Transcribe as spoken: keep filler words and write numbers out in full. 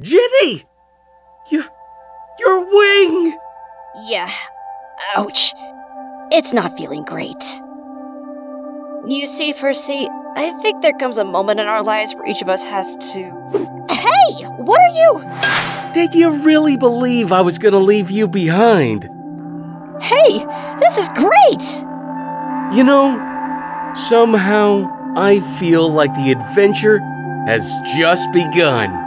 Jenny! Your, your wing! Yeah. Ouch. It's not feeling great. You see, Percy, I think there comes a moment in our lives where each of us has to... Hey! What are you? Did you really believe I was gonna leave you behind? Hey! This is great! You know, somehow I feel like the adventure has just begun.